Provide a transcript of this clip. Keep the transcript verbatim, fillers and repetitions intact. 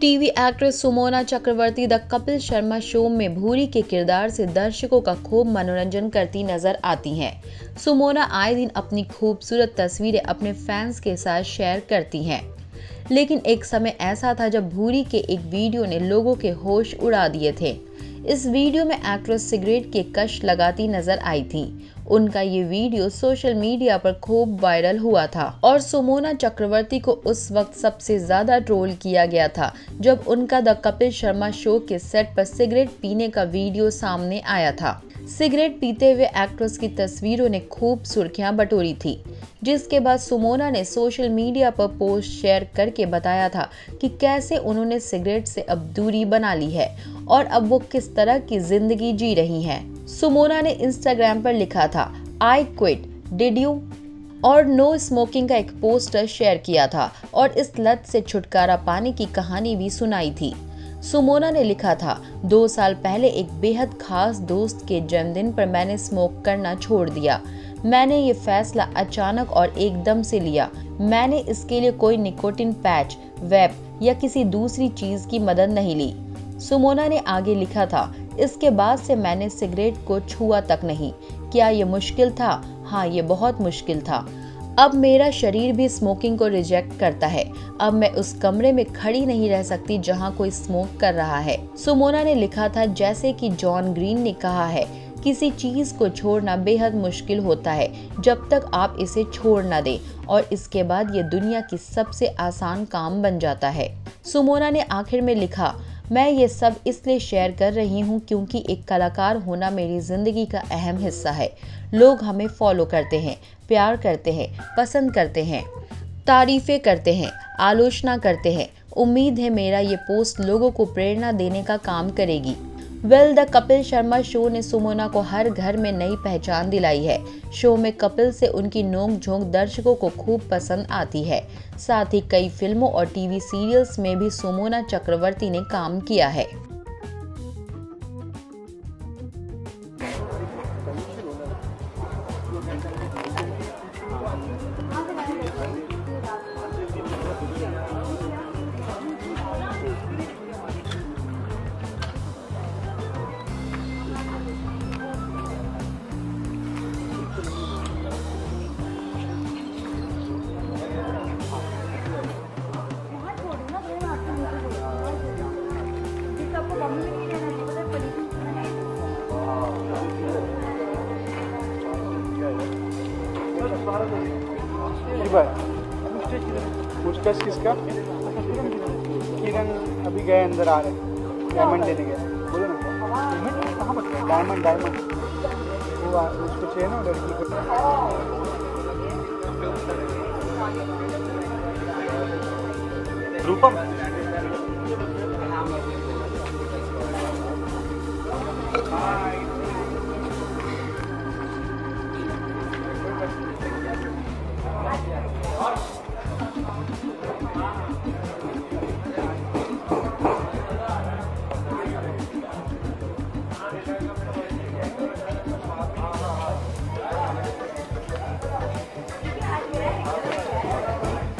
TV actress Sumona Chakraborty the Kapil Sharma show में भूरी के किरदार से दर्शकों का खूब मनोरंजन करती नजर आती हैं। सुमोना आए दिन अपनी खूबसूरत तस्वीरें अपने फैंस के साथ शेयर करती हैं, लेकिन एक समय ऐसा था जब भूरी के एक वीडियो ने लोगों के होश उड़ा दिए थे। इस वीडियो में एक्ट्रेस सिगरेट के कश लगाती नजर आई थी। उनका ये वीडियो सोशल मीडिया पर खूब वायरल हुआ था और सुमोना चक्रवर्ती को उस वक्त सबसे ज्यादा ट्रोल किया गया था जब उनका द कपिल शर्मा शो के सेट पर सिगरेट पीने का वीडियो सामने आया था। सिगरेट पीते हुए एक्ट्रेस की तस्वीरों ने खूब सुर्खियां बटोरी थी, जिसके बाद सुमोना ने सोशल मीडिया पर पोस्ट शेयर करके बताया था कि कैसे उन्होंने सिगरेट से अब दूरी बना ली है और अब वो किस तरह की जिंदगी जी रही हैं। सुमोना ने इंस्टाग्राम पर लिखा था, आई क्विट डिड यू और नो स्मोकिंग का एक पोस्टर शेयर किया था और इस लत से छुटकारा पाने की कहानी भी सुनाई थी। सुमोना ने लिखा था, दो साल पहले एक बेहद खास दोस्त के जन्मदिन पर मैंने स्मोक करना छोड़ दिया। मैंने ये फैसला अचानक और एकदम से लिया। मैंने इसके लिए कोई निकोटिन पैच, वेप या किसी दूसरी चीज की मदद नहीं ली। सुमोना ने आगे लिखा था, इसके बाद से मैंने सिगरेट को छुआ तक नहीं। क्या ये मुश्किल था? हाँ, ये बहुत मुश्किल था। अब मेरा शरीर भी स्मोकिंग को रिजेक्ट करता है। अब मैं उस कमरे में खड़ी नहीं रह सकती जहां कोई स्मोक कर रहा है। सुमोना ने लिखा था, जैसे कि जॉन ग्रीन ने कहा है, किसी चीज को छोड़ना बेहद मुश्किल होता है जब तक आप इसे छोड़ ना दें और इसके बाद ये दुनिया की सबसे आसान काम बन जाता है। सुमोना ने आखिर में लिखा, मैं ये सब इसलिए शेयर कर रही हूँ क्योंकि एक कलाकार होना मेरी ज़िंदगी का अहम हिस्सा है। लोग हमें फॉलो करते हैं, प्यार करते हैं, पसंद करते हैं, तारीफ़ें करते हैं, आलोचना करते हैं। उम्मीद है मेरा ये पोस्ट लोगों को प्रेरणा देने का काम करेगी। Well the Kapil Sharma show ने सुमोना को हर घर में नई पहचान दिलाई है। शो में कपिल से उनकी नोक झोंक दर्शकों को खूब पसंद आती है। साथ ही कई फिल्मों और टीवी सीरियल्स में भी सुमोना चक्रवर्ती ने काम किया है। पूछताछ किसका? किरण अभी गए, अंदर आ रहे हैं, डायमंड देने गए। बोलो ना कहाँ पर डायमंड डायमंड वो उसको चाहिए ना लड़की को। रूपम